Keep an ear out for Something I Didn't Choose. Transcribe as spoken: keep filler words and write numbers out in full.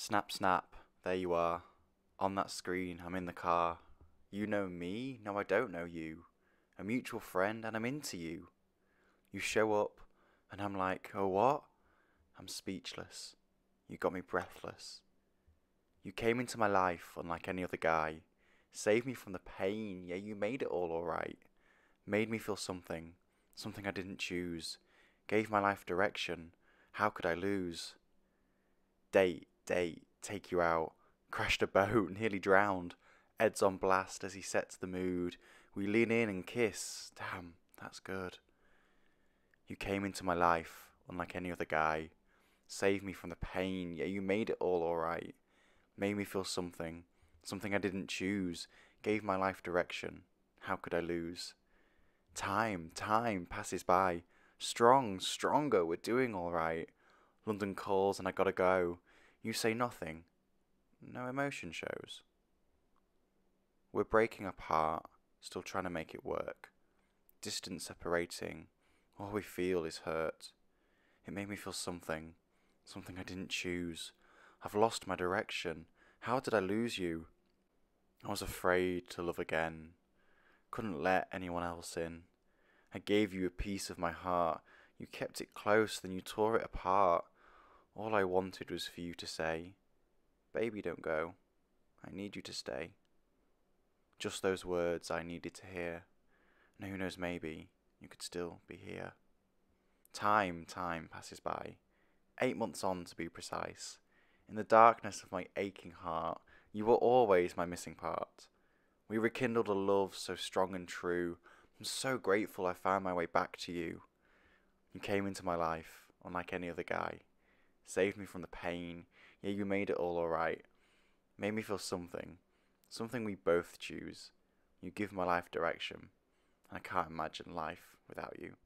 Snap, snap, there you are. On that screen, I'm in the car. You know me? No, I don't know you. A mutual friend, and I'm into you. You show up, and I'm like, oh what? I'm speechless. You got me breathless. You came into my life unlike any other guy. Saved me from the pain, yeah, you made it all alright. Made me feel something, something I didn't choose. Gave my life direction, how could I lose? Date, date, take you out. Crashed a boat, nearly drowned. Ed's on blast as he sets the mood. We lean in and kiss, damn, that's good. You came into my life, unlike any other guy. Saved me from the pain, yeah, you made it all alright. Made me feel something, something I didn't choose. Gave my life direction, how could I lose? Time, time passes by. Strong, stronger, we're doing alright. London calls and I gotta go. You say nothing, no emotion shows. We're breaking apart, still trying to make it work. Distance separating, all we feel is hurt. It made me feel something, something I didn't choose. I've lost my direction, how did I lose you? I was afraid to love again, couldn't let anyone else in. I gave you a piece of my heart, you kept it close, then you tore it apart. All I wanted was for you to say, baby don't go, I need you to stay. Just those words I needed to hear, and who knows, maybe you could still be here. Time, time passes by, eight months on to be precise. In the darkness of my aching heart, you were always my missing part. We rekindled a love so strong and true, I'm so grateful I found my way back to you. You came into my life, unlike any other guy. Saved me from the pain, yeah, you made it all alright. Made me feel something, something we both choose. You give my life direction, and I can't imagine life without you.